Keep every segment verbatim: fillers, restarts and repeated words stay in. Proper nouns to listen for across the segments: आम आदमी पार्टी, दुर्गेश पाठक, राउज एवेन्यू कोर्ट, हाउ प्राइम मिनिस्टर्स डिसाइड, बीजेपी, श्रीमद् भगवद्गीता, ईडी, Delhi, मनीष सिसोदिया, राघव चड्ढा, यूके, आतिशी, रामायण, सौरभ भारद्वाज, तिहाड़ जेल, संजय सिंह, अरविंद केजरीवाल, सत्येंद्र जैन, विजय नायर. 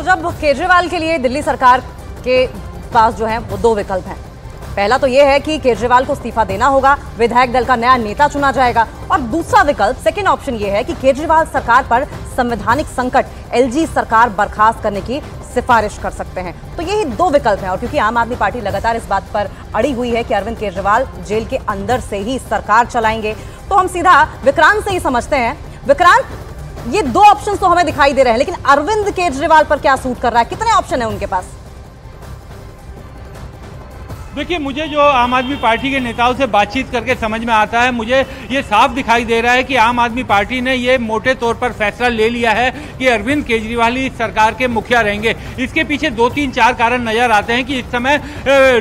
तो जब केजरीवाल के लिए दिल्ली सरकार के पास जो है वो दो विकल्प हैं, पहला तो ये है कि केजरीवाल को इस्तीफा देना होगा, विधायक दल का नया नेता चुना जाएगा, और दूसरा विकल्प सेकेंड ऑप्शन ये है कि केजरीवाल सरकार पर संवैधानिक संकट एलजी सरकार बर्खास्त करने की सिफारिश कर सकते हैं। तो यही दो विकल्प हैं और क्योंकि आम आदमी पार्टी लगातार इस बात पर अड़ी हुई है कि अरविंद केजरीवाल जेल के अंदर से ही सरकार चलाएंगे, तो हम सीधा विक्रांत से ही समझते हैं। विक्रांत, ये दो ऑप्शन तो हमें दिखाई दे रहे हैं, लेकिन अरविंद केजरीवाल पर क्या सूट कर रहा है, कितने ऑप्शन है उनके पास? देखिए, मुझे जो आम आदमी पार्टी के नेताओं से बातचीत करके समझ में आता है, मुझे ये साफ दिखाई दे रहा है कि आम आदमी पार्टी ने ये मोटे तौर पर फैसला ले लिया है कि अरविंद केजरीवाल ही सरकार के मुखिया रहेंगे। इसके पीछे दो तीन चार कारण नजर आते हैं कि इस समय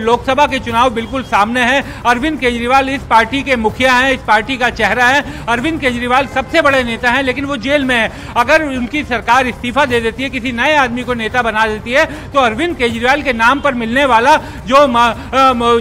लोकसभा के चुनाव बिल्कुल सामने हैं, अरविंद केजरीवाल इस पार्टी के मुखिया हैं, इस पार्टी का चेहरा है। अरविंद केजरीवाल सबसे बड़े नेता हैं, लेकिन वो जेल में है। अगर उनकी सरकार इस्तीफा दे देती है, किसी नए आदमी को नेता बना देती है, तो अरविंद केजरीवाल के नाम पर मिलने वाला जो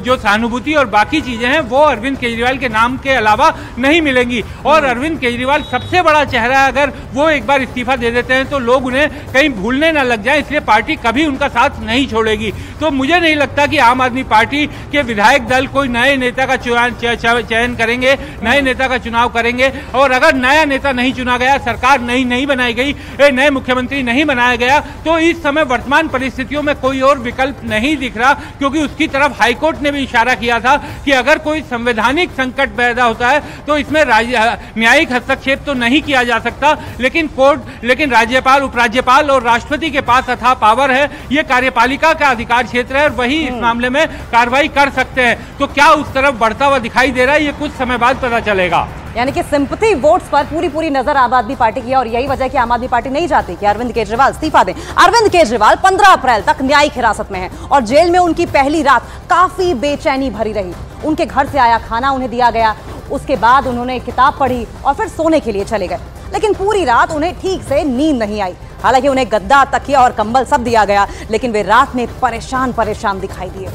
जो सहानुभूति और बाकी चीजें हैं वो अरविंद केजरीवाल के नाम के अलावा नहीं मिलेंगी। और अरविंद केजरीवाल सबसे बड़ा चेहरा है, अगर वो एक बार इस्तीफा दे देते हैं तो लोग उन्हें कहीं भूलने ना लग जाए, इसलिए पार्टी कभी उनका साथ नहीं छोड़ेगी। तो मुझे नहीं लगता कि आम आदमी पार्टी के विधायक दल कोई नए नेता का चयन करेंगे, नए नेता का चुनाव करेंगे। और अगर नया नेता नहीं चुना गया, सरकार नई नहीं बनाई गई, नए मुख्यमंत्री नहीं बनाया गया, तो इस समय वर्तमान परिस्थितियों में कोई और विकल्प नहीं दिख रहा, क्योंकि उसकी तरफ हाईकोर्ट ने भी इशारा किया था कि अगर कोई संवैधानिक संकट पैदा होता है तो इसमें न्यायिक हस्तक्षेप तो नहीं किया जा सकता, लेकिन कोर्ट लेकिन राज्यपाल, उपराज्यपाल और राष्ट्रपति के पास अथाह पावर है। यह कार्यपालिका का अधिकार क्षेत्र है और वही इस मामले में कार्रवाई कर सकते हैं। तो क्या उस तरफ बढ़ता हुआ दिखाई दे रहा है, ये कुछ समय बाद पता चलेगा। यानी कि सिंपैथी वोट्स पर पूरी पूरी नजर आम आदमी पार्टी की है और यही वजह है कि आम आदमी पार्टी नहीं चाहती कि अरविंद केजरीवाल इस्तीफा दें। अरविंद केजरीवाल पंद्रह अप्रैल तक न्यायिक हिरासत में हैं और जेल में उनकी पहली रात काफी बेचैनी भरी रही। उनके घर से आया खाना उन्हें दिया गया, उसके बाद उन्होंने किताब पढ़ी और फिर सोने के लिए चले गए, लेकिन पूरी रात उन्हें ठीक से नींद नहीं आई। हालांकि उन्हें गद्दा, तकिया और कंबल सब दिया गया, लेकिन वे रात में परेशान परेशान दिखाई दिए।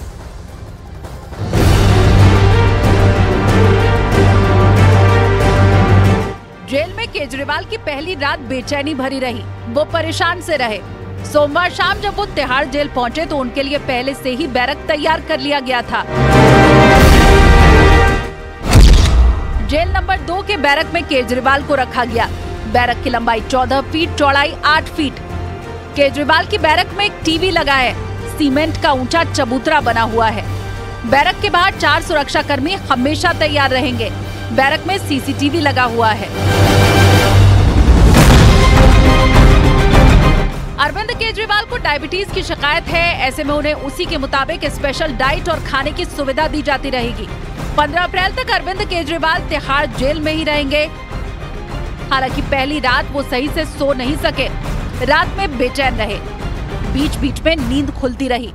जेल में केजरीवाल की पहली रात बेचैनी भरी रही, वो परेशान से रहे। सोमवार शाम जब वो तिहाड़ जेल पहुंचे तो उनके लिए पहले से ही बैरक तैयार कर लिया गया था। जेल नंबर दो के बैरक में केजरीवाल को रखा गया। बैरक की लंबाई चौदह फीट, चौड़ाई आठ फीट। केजरीवाल की बैरक में एक टीवी लगा है, सीमेंट का ऊंचा चबूतरा बना हुआ है। बैरक के बाहर चार सुरक्षा कर्मी हमेशा तैयार रहेंगे। बैरक में सीसीटीवी लगा हुआ है। अरविंद केजरीवाल को डायबिटीज की शिकायत है, ऐसे में उन्हें उसी के मुताबिक स्पेशल डाइट और खाने की सुविधा दी जाती रहेगी। पंद्रह अप्रैल तक अरविंद केजरीवाल तिहाड़ जेल में ही रहेंगे। हालांकि पहली रात वो सही से सो नहीं सके, रात में बेचैन रहे, बीच बीच में नींद खुलती रही।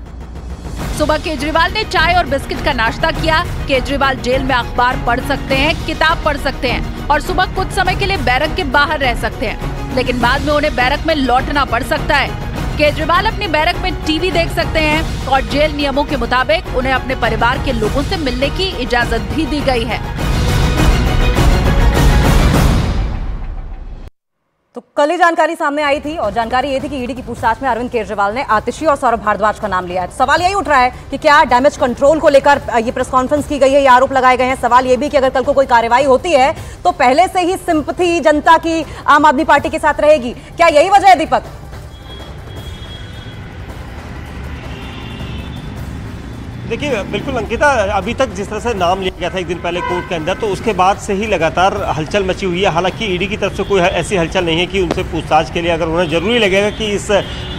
सुबह केजरीवाल ने चाय और बिस्किट का नाश्ता किया। केजरीवाल जेल में अखबार पढ़ सकते हैं, किताब पढ़ सकते हैं और सुबह कुछ समय के लिए बैरक के बाहर रह सकते हैं, लेकिन बाद में उन्हें बैरक में लौटना पड़ सकता है। केजरीवाल अपनी बैरक में टीवी देख सकते हैं और जेल नियमों के मुताबिक उन्हें अपने परिवार के लोगों से मिलने की इजाजत भी दी गई है। तो कल ही जानकारी सामने आई थी और जानकारी ये थी कि ईडी की पूछताछ में अरविंद केजरीवाल ने आतिशी और सौरभ भारद्वाज का नाम लिया है। सवाल यही उठ रहा है कि क्या डैमेज कंट्रोल को लेकर ये प्रेस कॉन्फ्रेंस की गई है, ये आरोप लगाए गए हैं। सवाल ये भी कि अगर कल को कोई कार्रवाई होती है तो पहले से ही सिंपैथी जनता की आम आदमी पार्टी के साथ रहेगी, क्या यही वजह है दीपक? देखिए, बिल्कुल अंकिता, अभी तक जिस तरह से नाम लिया गया था एक दिन पहले कोर्ट के अंदर, तो उसके बाद से ही लगातार हलचल मची हुई है। हालांकि ईडी की तरफ से कोई ऐसी हलचल नहीं है कि उनसे पूछताछ के लिए, अगर उन्हें जरूरी लगेगा कि इस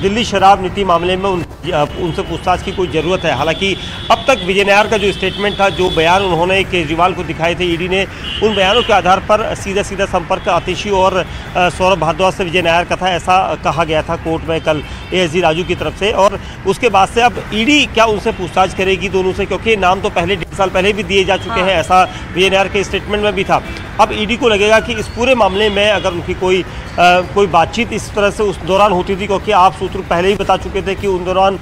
दिल्ली शराब नीति मामले में उन उनसे पूछताछ की कोई ज़रूरत है। हालांकि अब तक विजय नायर का जो स्टेटमेंट था, जो बयान उन्होंने केजरीवाल को दिखाए थे ईडी ने, उन बयानों के आधार पर सीधा सीधा संपर्क आतिशी और सौरभ भारद्वाज से विजय नायर का था, ऐसा कहा गया था कोर्ट में कल एएसडी राजू की तरफ से। और उसके बाद से अब ईडी क्या उनसे पूछताछ करेगी दोनों से, क्योंकि नाम तो पहले डेढ़ साल पहले भी दिए जा चुके हैं, ऐसा विजय नायर के स्टेटमेंट में भी था। अब ईडी को लगेगा कि इस पूरे मामले में अगर उनकी कोई आ, कोई बातचीत इस तरह से उस दौरान होती थी, क्योंकि आप सूत्र पहले ही बता चुके थे कि उन दौरान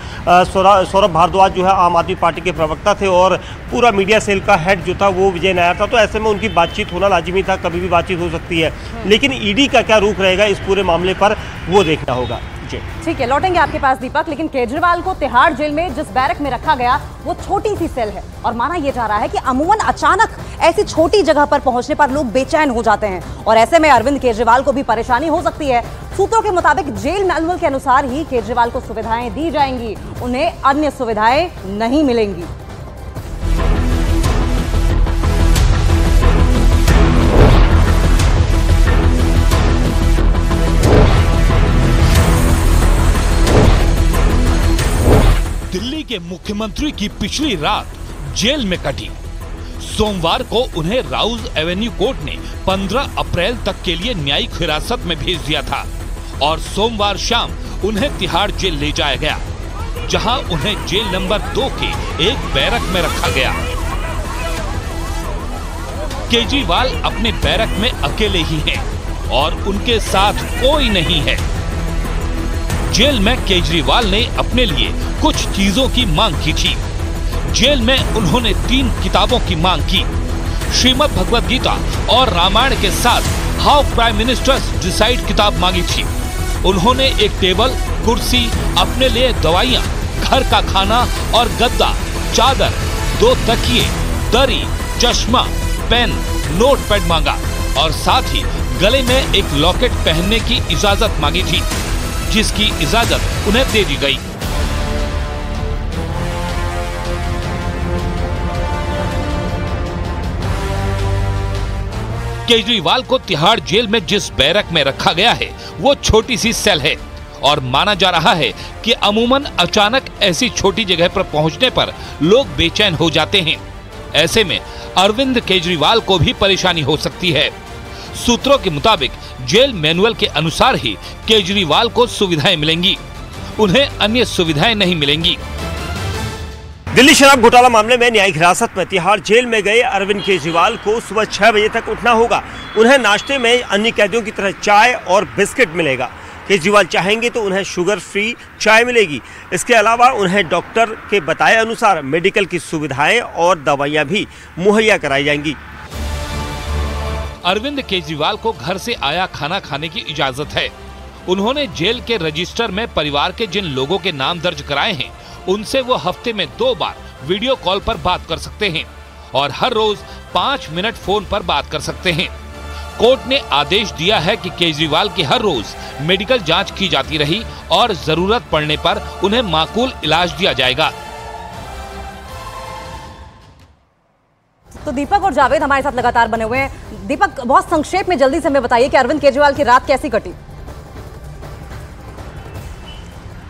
सौरभ भारद्वाज जो है आम आदमी पार्टी के प्रवक्ता थे और पूरा मीडिया सेल का हेड जो था वो विजय नायर था, तो ऐसे में उनकी बातचीत होना लाजिमी था, कभी भी बातचीत हो सकती है। लेकिन ईडी का क्या रुख रहेगा इस पूरे मामले पर, वो देखना होगा। जी ठीक है, लौटेंगे आपके पास दीपक। लेकिन केजरीवाल को तिहाड़ जेल में जिस बैरक में रखा गया वो छोटी सी सेल है और माना यह जा रहा है कि अमूमन अचानक ऐसी छोटी जगह पर पहुंचने पर लोग बेचैन हो जाते हैं और ऐसे में अरविंद केजरीवाल को भी परेशानी हो सकती है। सूत्रों के मुताबिक जेल मैनुअल के अनुसार ही केजरीवाल को सुविधाएं दी जाएंगी, उन्हें अन्य सुविधाएं नहीं मिलेंगी। दिल्ली के मुख्यमंत्री की पिछली रात जेल में कटी। सोमवार को उन्हें राउज एवेन्यू कोर्ट ने पंद्रह अप्रैल तक के लिए न्यायिक हिरासत में भेज दिया था और सोमवार शाम उन्हें तिहाड़ जेल ले जाया गया, जहां उन्हें जेल नंबर दो के एक बैरक में रखा गया। केजरीवाल अपने बैरक में अकेले ही हैं और उनके साथ कोई नहीं है। जेल में केजरीवाल ने अपने लिए कुछ चीजों की मांग की थी। जेल में उन्होंने तीन किताबों की मांग की, श्रीमद् भगवद्गीता और रामायण के साथ हाउ प्राइम मिनिस्टर्स डिसाइड किताब मांगी थी। उन्होंने एक टेबल, कुर्सी, अपने लिए दवाइयाँ, घर का खाना और गद्दा, चादर, दो तकिए, दरी, चश्मा, पेन, नोटपैड मांगा और साथ ही गले में एक लॉकेट पहनने की इजाजत मांगी थी, जिसकी इजाजत उन्हें दे दी गई। केजरीवाल को तिहाड़ जेल में जिस बैरक में रखा गया है वो छोटी सी सेल है और माना जा रहा है कि अमूमन अचानक ऐसी छोटी जगह पर पहुंचने पर लोग बेचैन हो जाते हैं। ऐसे में अरविंद केजरीवाल को भी परेशानी हो सकती है। सूत्रों के मुताबिक जेल मैनुअल के अनुसार ही केजरीवाल को सुविधाएं मिलेंगी, उन्हें अन्य सुविधाएं नहीं मिलेंगी। दिल्ली शराब घोटाला मामले में न्यायिक हिरासत में तिहाड़ जेल में गए अरविंद केजरीवाल को सुबह छह बजे तक उठना होगा। उन्हें नाश्ते में अन्य कैदियों की तरह चाय और बिस्किट मिलेगा। केजरीवाल चाहेंगे तो उन्हें शुगर फ्री चाय मिलेगी। इसके अलावा उन्हें डॉक्टर के बताए अनुसार मेडिकल की सुविधाएं और दवाइयाँ भी मुहैया कराई जाएंगी। अरविंद केजरीवाल को घर से आया खाना खाने की इजाजत है। उन्होंने जेल के रजिस्टर में परिवार के जिन लोगों के नाम दर्ज कराए हैं उनसे वो हफ्ते में दो बार वीडियो कॉल पर बात कर सकते हैं और हर रोज पाँच मिनट फोन पर बात कर सकते हैं। कोर्ट ने आदेश दिया है कि केजरीवाल की हर रोज मेडिकल जांच की जाती रही और जरूरत पड़ने पर उन्हें माकूल इलाज दिया जाएगा। तो दीपक और जावेद हमारे साथ लगातार बने हुए हैं। दीपक, बहुत संक्षेप में जल्दी से हमें बताइए कि अरविंद केजरीवाल की रात कैसी कटी।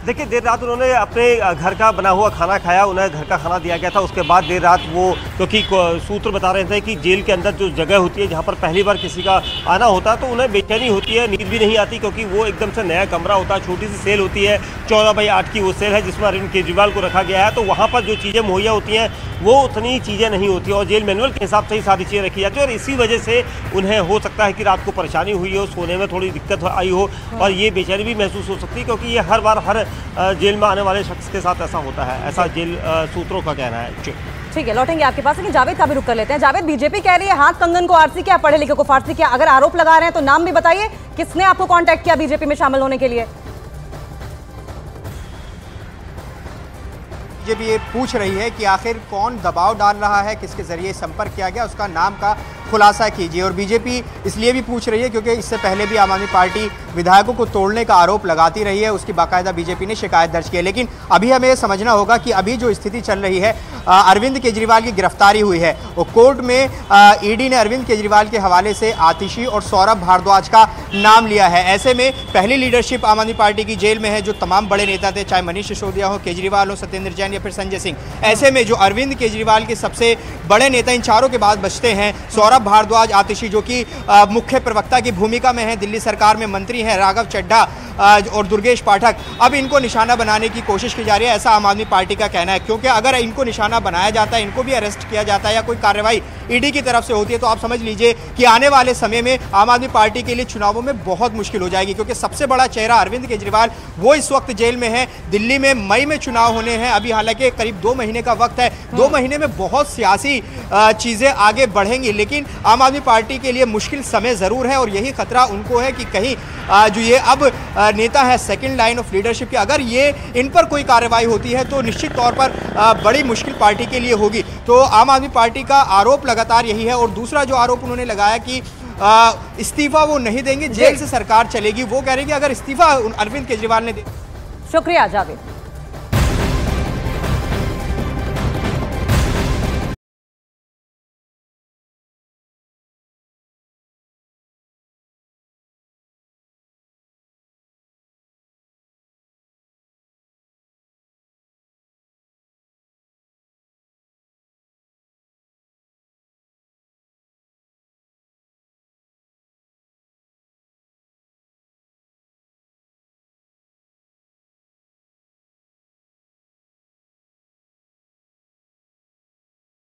देखिए, देर रात उन्होंने अपने घर का बना हुआ खाना खाया, उन्हें घर का खाना दिया गया था। उसके बाद देर रात वो, क्योंकि सूत्र बता रहे थे कि जेल के अंदर जो जगह होती है जहाँ पर पहली बार किसी का आना होता है तो उन्हें बेचैनी होती है, नींद भी नहीं आती, क्योंकि वो एकदम से नया कमरा होता है। छोटी सी सेल होती है, चौदह बाई आठ की वो सेल है जिसमें अरविंद केजरीवाल को रखा गया है। तो वहाँ पर जो चीज़ें मुहैया होती हैं वो उतनी चीज़ें नहीं होती और जेल मैनुअल के हिसाब से ही सारी चीज़ें रखी जाती है और इसी वजह से उन्हें हो सकता है कि रात को परेशानी हुई हो, सोने में थोड़ी दिक्कत आई हो और ये बेचैनी भी महसूस हो सकती है, क्योंकि ये हर बार हर जेल में आने वाले शख्स के साथ ऐसा होता है, ऐसा जेल सूत्रों का कहना है। ठीक है, लौटेंगे आपके पास, लेकिन जावेद का भी रुक कर लेते हैं। जावेद, बीजेपी कह रही है हाथ कंगन को आरसी क्या, पढ़े लिखे को फारसी क्या। अगर आरोप लगा रहे हैं तो नाम भी बताइए, किसने आपको कांटेक्ट किया बीजेपी में शामिल होने के लिए। बीजेपी ये पूछ रही है कि आखिर कौन दबाव डाल रहा है, किसके जरिए संपर्क किया गया, उसका नाम का खुलासा कीजिए। और बीजेपी इसलिए भी पूछ रही है क्योंकि इससे पहले भी आम आदमी पार्टी विधायकों को तोड़ने का आरोप लगाती रही है, उसकी बाकायदा बीजेपी ने शिकायत दर्ज की है। लेकिन अभी हमें समझना होगा कि अभी जो स्थिति चल रही है, अरविंद केजरीवाल की गिरफ्तारी हुई है और कोर्ट में ईडी ने अरविंद केजरीवाल के हवाले से आतिशी और सौरभ भारद्वाज का नाम लिया है। ऐसे में पहली लीडरशिप आम आदमी पार्टी की जेल में है, जो तमाम बड़े नेता थे, चाहे मनीष सिसोदिया हो, केजरीवाल हो, सत्येंद्र जैन या फिर संजय सिंह। ऐसे में जो अरविंद केजरीवाल के सबसे बड़े नेता, इन चारों के बाद बचते हैं सौरभ भारद्वाज, आतिशी जो कि मुख्य प्रवक्ता की भूमिका में है, दिल्ली सरकार में मंत्री हैं, राघव चड्ढा और दुर्गेश पाठक। अब इनको निशाना बनाने की कोशिश की जा रही है, ऐसा आम आदमी पार्टी का कहना है, क्योंकि अगर इनको निशाना बनाया जाता है, इनको भी अरेस्ट किया जाता है या कोई कार्रवाई ईडी की तरफ से होती है, तो आप समझ लीजिए कि आने वाले समय में आम आदमी पार्टी के लिए चुनावों में बहुत मुश्किल हो जाएगी, क्योंकि सबसे बड़ा चेहरा अरविंद केजरीवाल वो इस वक्त जेल में है। दिल्ली में मई में चुनाव होने हैं, अभी हालांकि करीब दो महीने का वक्त है, दो महीने में बहुत सियासी चीज़ें आगे बढ़ेंगी, लेकिन आम आदमी पार्टी के लिए मुश्किल समय ज़रूर है और यही खतरा उनको है कि कहीं जो ये अब नेता है, सेकंड लाइन ऑफ लीडरशिप की, अगर ये इन पर कोई कार्रवाई होती है तो निश्चित तौर पर बड़ी मुश्किल पार्टी के लिए होगी। तो आम आदमी पार्टी का आरोप लगातार यही है। और दूसरा जो आरोप उन्होंने लगाया कि इस्तीफा वो नहीं देंगे, जेल से सरकार चलेगी, वो कह रहे हैं कि अगर इस्तीफा अरविंद केजरीवाल ने दे। शुक्रिया जावेद।